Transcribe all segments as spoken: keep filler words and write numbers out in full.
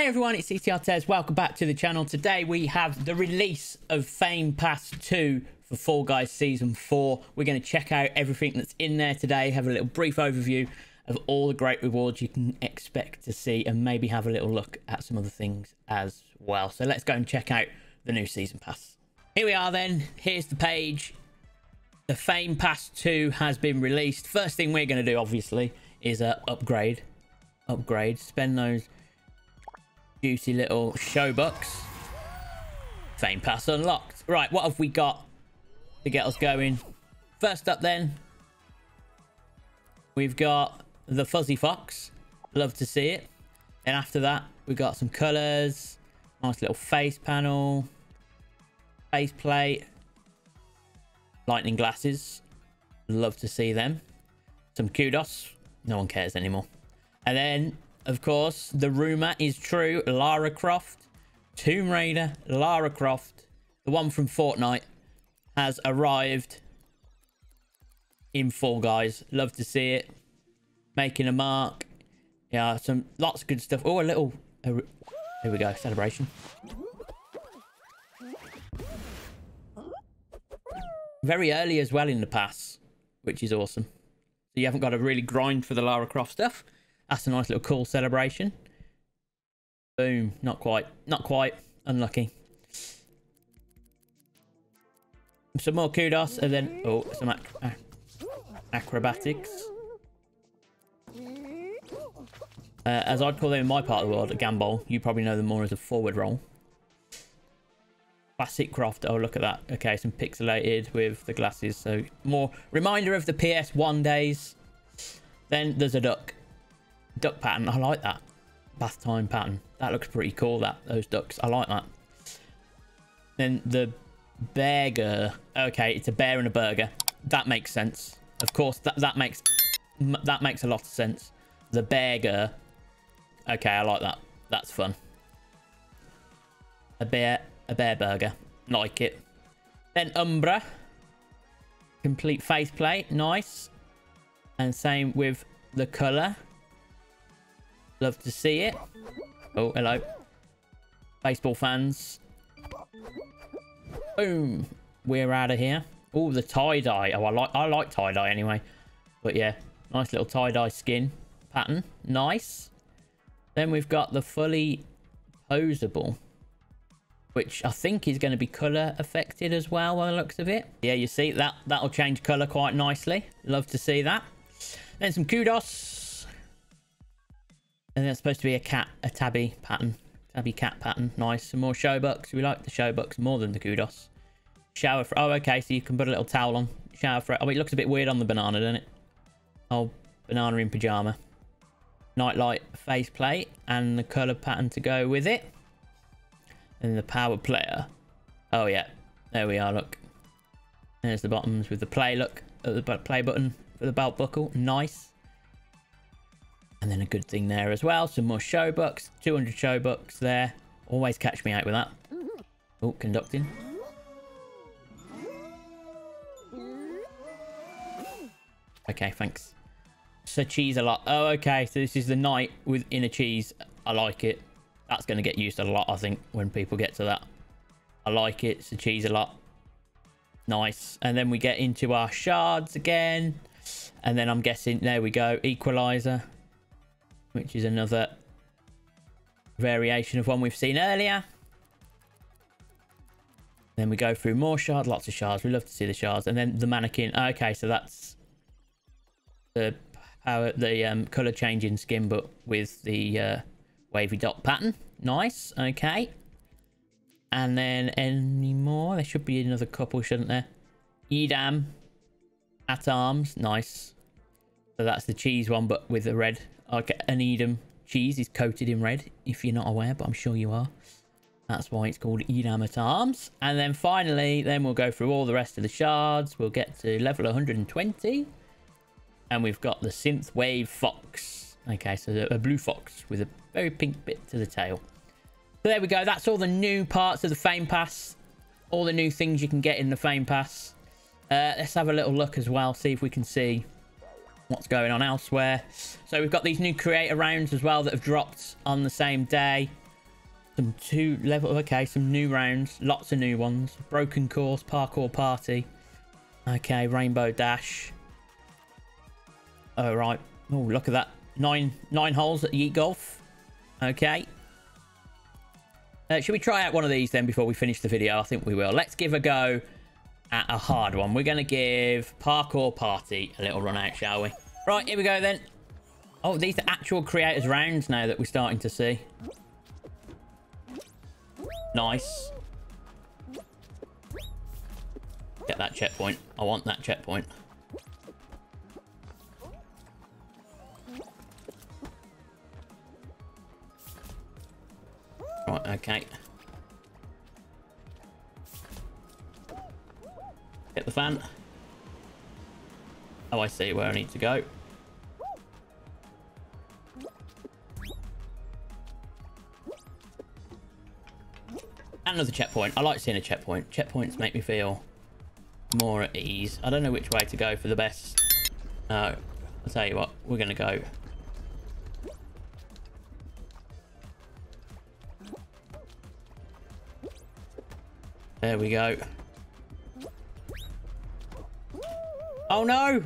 Hey everyone, it's C T R Tez. Welcome back to the channel. Today we have the release of Fame Pass two for Fall Guys Season four. We're going to check out everything that's in there today, have a little brief overview of all the great rewards you can expect to see, and maybe have a little look at some other things as well. So let's go and check out the new Season Pass. Here we are then. Here's the page. The Fame Pass two has been released. First thing we're going to do, obviously, is uh, upgrade. Upgrade. Spend those juicy little show bucks. Fame Pass unlocked. Right, what have we got to get us going? First up then, we've got the Fuzzy Fox. Love to see it. And after that, we've got some colours. Nice little face panel. Face plate. Lightning glasses. Love to see them. Some kudos. No one cares anymore. And then, of course, the rumor is true. Lara Croft, Tomb Raider, Lara Croft, the one from Fortnite, has arrived in Fall Guys. Love to see it. Making a mark. Yeah, some lots of good stuff. Oh, a little. Here we go. Celebration. Very early as well in the pass, which is awesome. So you haven't got to really grind for the Lara Croft stuff. That's a nice little cool celebration. Boom. Not quite. Not quite. Unlucky. Some more kudos and then... Oh, some ac ac acrobatics. Uh, as I'd call them in my part of the world, a gamble. You probably know them more as a forward roll. Classic Croft. Oh, look at that. Okay, some pixelated with the glasses. So, more reminder of the P S one days. Then there's a duck. Duck pattern. I like that. Bath time pattern. That looks pretty cool, that, those ducks. I like that. Then the burger. Okay, it's a bear and a burger. That makes sense. Of course, that, that makes that makes a lot of sense. The burger. Okay, I like that. That's fun. A bear, a bear burger. Like it. Then Umbra. Complete faceplate. Nice. And same with the colour. Love to see it. Oh, hello. Baseball fans. Boom. We're out of here. Oh, the tie-dye. Oh, I like I like tie-dye anyway. But yeah, nice little tie-dye skin pattern. Nice. Then we've got the fully posable, which I think is going to be colour affected as well by the looks of it. Yeah, you see, that, that'll change colour quite nicely. Love to see that. Then some kudos. And that's supposed to be a cat, a tabby pattern. Tabby cat pattern. Nice. Some more show bucks. We like the show bucks more than the kudos. Shower for... Oh, okay. So you can put a little towel on. Shower for... Oh, it looks a bit weird on the banana, doesn't it? Oh, banana in pyjama. Nightlight face plate. And the colour pattern to go with it. And the power player. Oh, yeah. There we are, look. There's the bottoms with the play, look. The play button for the belt buckle. Nice. And then a good thing there as well. Some more show bucks. two hundred show bucks there. Always catch me out with that. Oh, conducting. Okay, thanks. So cheese a lot. Oh, okay. So this is the night with inner cheese. I like it. That's going to get used a lot, I think, when people get to that. I like it. So cheese a lot. Nice. And then we get into our shards again. And then I'm guessing, there we go. Equalizer. Which is another variation of one we've seen earlier. Then we go through more shards. Lots of shards. We love to see the shards. And then the mannequin. Okay, so that's the power, the um, colour changing skin, but with the uh, wavy dot pattern. Nice. Okay. And then any more? There should be another couple, shouldn't there? Edam. At arms. Nice. So that's the cheese one, but with the red. Okay, an Edam cheese is coated in red, if you're not aware, but I'm sure you are. That's why it's called Edam at Arms. And then finally, then we'll go through all the rest of the shards. We'll get to level one hundred twenty. And we've got the Synthwave Fox. Okay, so a blue fox with a very pink bit to the tail. So there we go. That's all the new parts of the Fame Pass. All the new things you can get in the Fame Pass. Uh, let's have a little look as well, see if we can see what's going on elsewhere. So we've got these new creator rounds as well that have dropped on the same day. Some two level, okay, some new rounds, lots of new ones. Broken course, parkour party. Okay, rainbow dash. All right. Oh, look at that. Nine, nine holes at Yeet Golf. Okay. Uh, should we try out one of these then before we finish the video? I think we will. Let's give a go at a hard one. We're going to give parkour party a little run out, shall we? Right, here we go then. Oh, these are actual creators rounds now that we're starting to see. Nice. Get that checkpoint. I want that checkpoint. Right, okay. Hit the fan. Oh, I see where I need to go. Another checkpoint. I like seeing a checkpoint. Checkpoints make me feel more at ease. I don't know which way to go for the best. No, I'll tell you what, we're gonna go. There we go. Oh no!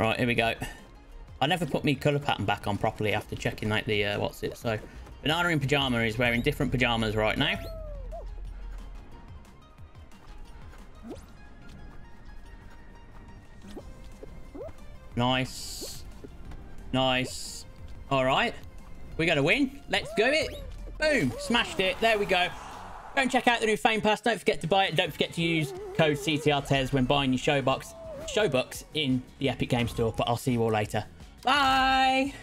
Right, here we go. I never put my colour pattern back on properly after checking out the, uh, what's it, so... Banana in Pyjama is wearing different pyjamas right now. Nice. Nice. Alright. We're going to win. Let's do it. Boom. Smashed it. There we go. Go and check out the new Fame Pass. Don't forget to buy it. Don't forget to use code C T R Tez when buying your show box. Showbucks in the Epic Games Store, but I'll see you all later. Bye!